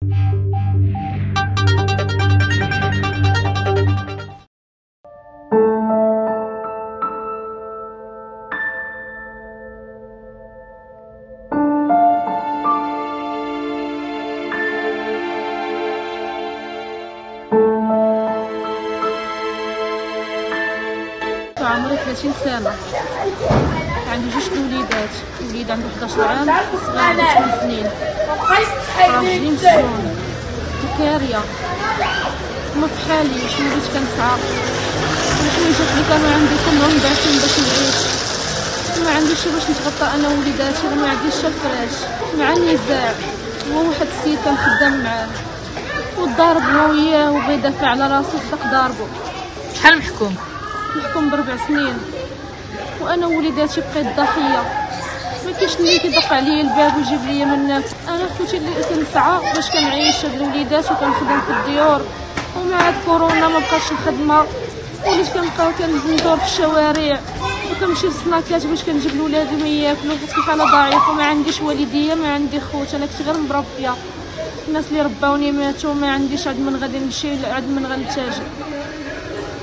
عمري 30 سنة، عندي جوج وليدات، وليد عنده 11 عام، صغير عنده 8 سنين، راجلي مسجون، مكارية، ما في حالي، شنو بغيت كنسعى، الحوايجات اللي كانوا عندي كلهم باعتهم باش نعيش، ما عنديش باش نتغطى أنا ووليداتي، وما عنديش حتى الفراش، مع النزاع، هو واحد السيد كان خدام معاه، وضارب هو وياه وبغا يدافع على راسو صدق ضاربو. شحال محكوم؟ محكوم ب4 سنين، وانا وليداتي بقيت ضحيه، ما كاينش اللي كيدق عليا الباب ويجيب ليا من الناس. انا خوتي اللي كنسعى باش كنعيش هاد الوليدات وكنخدم في الديور، ومع هاد كورونا ما بقاش الخدمه، وليت كنبقاو كندور في الشوارع وكنمشي للسناكات باش كنجيب لولادي ما ياكلوا، حيت كيف انا ضعيف وما عنديش والديه، ما عندي خوت، انا كنت غير مربيه، الناس اللي رباوني ماتوا، ما عنديش عاد من غادي نمشي، عاد من غنتاجر،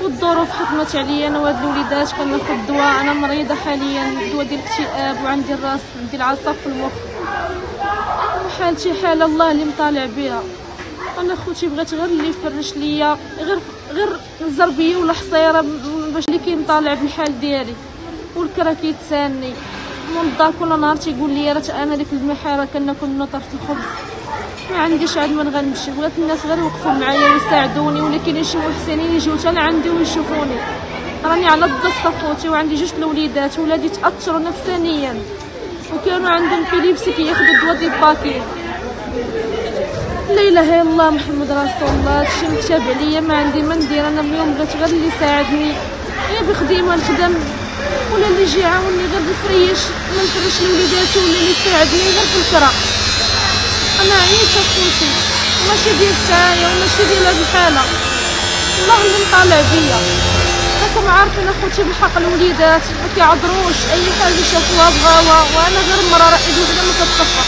والظروف حكمت عليا انا وهاد الوليدات. كناخد الدواء، انا مريضه حاليا، الدواء ديال الاكتئاب، وعندي الراس، عندي العصب في المخ، وحالتي حال الله اللي مطالع بها. انا خوتي بغات غير اللي يفرش ليا، غير زربيه ولا حصيره، باش اللي كيمطالع بالحال ديالي، والكرا كيتساني من الدار، كل نهار تيقول لي راه انا ديك المحاره كناكل منو طرف الخبز، ما عنديش عاد من غنمشي. ولات الناس غير يوقفوا معايا ويساعدوني، ولكن شي محسنين يجيو حتى لعندي ويشوفوني، راني على الضغط خوتي، وعندي جوج الوليدات، ولادي تاثروا نفسانيا، وكانوا عندهم فيليبسي كياخذوا الدواء ديال الباكين. لا اله الا الله محمد رسول الله، هادشي مكتاب عليا، ما عندي ما ندير. انا اليوم بغيت غير اللي يساعدني، غير بخديمه نخدم، ولا اللي يجي يعاوني غير بالفريش، ما نفرش لوليداتي، ولا اللي يساعدني غير في الكرا. أنا عايشة خوتي، ماشي ديال السعاية وماشي ديال هاد الحالة، الله اللي مطالع بيا. راكم عارفين أخوتي بالحق الوليدات ما كيعذروش، أي حاجة شافوها بغاوها، وأنا غير مرة راه إيد وحدة ما كتصفق.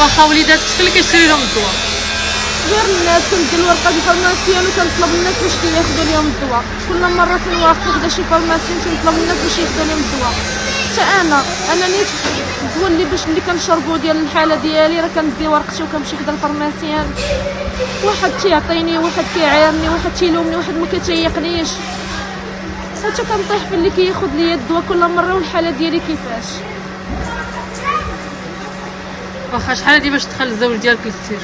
واخا وليداتك شكون اللي كتشري لهم الدواء؟ غير الناس، كندير الورقة ديال الفارماسيان وكنطلب الناس باش كياخدو ليهم الدواء، كل مرة كنوافق دا شي فارماسيان كنطلب الناس باش ياخدو ليهم الدواء. حتى أنا نيت الدواء اللي باش اللي كنشربو ديال الحالة ديالي، راه كندي ورقتي وكنمشي حدا الفارماسيان، واحد تيعطيني، واحد كيعايرني، واحد تيلومني، واحد ما كيتيقنيش، حتى كنطيح في اللي كياخد ليا الدواء كل مرة والحالة ديالي كيفاش. واخا شحال هادي باش دخل الزوج ديالك للسجن؟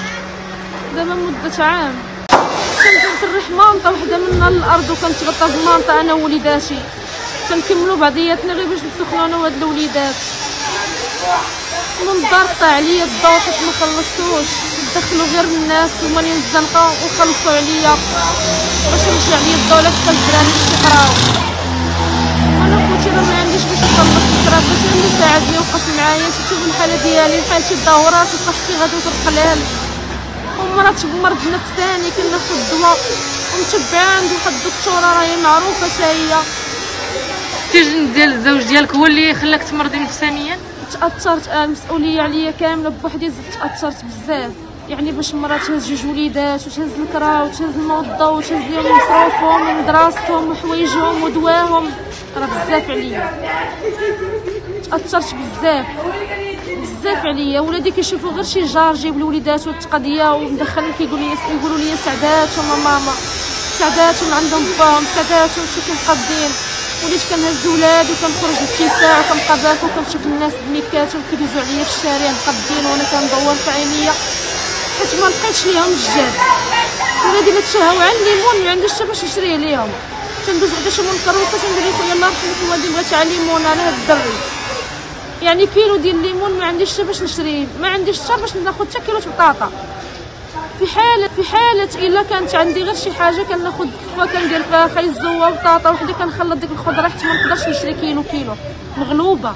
دابا مدة عام. كنت نريح مانطا وحدة منا للأرض، وكنتغطى في المانطا أنا ووليداتي، كنكملو بعضياتنا غير باش نسخنو انا وهاد الوليدات. من الدار قطع عليا الضو حيت مخلصتوش، دخلو غير الناس وماني متزنقه وخلصو عليا باش يرجع ليا الضو، لا حتى الدراري باش يقراو. انا خوتي راه معنديش باش نخلص الكرا، باش اللي ساعدني وقف معايا، تشوفو الحاله ديالي، حالتي الدورات وصحتي غادي تتقلال، ومرض نفساني، كناخد الدواء ومتبعه عند واحد الدكتوره راهي معروفه تا هي. السجن ديال الزوج ديالك هو اللي خلاك تمرضي نفسانيا؟ تاثرت، المسؤوليه عليا كامله بوحدي، تاثرت بزاف، يعني باش مرة تهز جوج وليدات، وتهز الكرا، وتهز الموضه، وتهز ليهم مصروفهم ومدراستهم وحوايجهم ودواهم، راه بزاف عليا، تاثرت بزاف بزاف عليا. ولادي كيشوفوا غير شي جار جايب لوليداتو التقضيه ومدخلهم، كيقولوا لي سعداتهم ماما، سعداتهم عندهم باهم، سعداتهم شي كنقضين. وليت كنهز ولاد وكنخرج للتيساع وكنبقى باكا، وكنشوف الناس بنيكاتهم كيدوزو عليا في الشارع مقبين، وانا كندور في عينيا حيت ما لقيتش ليهم الجاد. ولادي ما تشهاو على الليمون، ما عنديش حتى باش نشريه ليهم، تندوز غدا شي من الكروسه تندير لهم يلاه رحمك الوالدين بغات على ليمون على هاد الدري، يعني كيلو ديال الليمون ما عنديش حتى باش نشريه، ما عنديش حتى باش ناخذ حتى كيلو بطاطا. في حالة إلا كانت عندي غير شي حاجة كناخد كفة كندير فيها خيز زوا وبطاطا وحدي، كنخلط ديك الخضرة حيت منقدرش نشري كيلو كيلو، مغلوبة.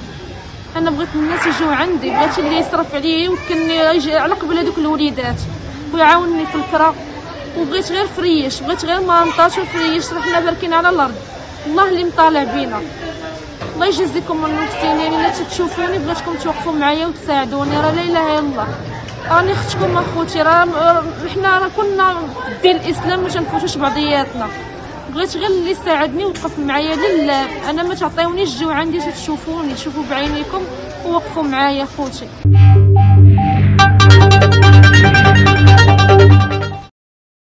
أنا بغيت الناس يجيو عندي، بغيت اللي يصرف عليا يمكن يجي على قبل هادوك الوليدات ويعاونني في الكرا، وبغيت غير فريش، بغيت غير مانطاش وفريش، رحنا باركين على الأرض، الله اللي مطالع بينا. الله يجزيكم من المحسنين، إلا تتشوفوني بغيتكم توقفوا معايا وتساعدوني، راه لا إله إلا الله. أنا أختكم أخوتي، حنا كنا في الإسلام ما تنفوتوش بعضياتنا. بغيت غير اللي ساعدني ووقف معايا أنا، ما تعطيونيش، جيو عندي تشوفوني، تشوفوا بعينيكم ووقفوا معايا خوتي.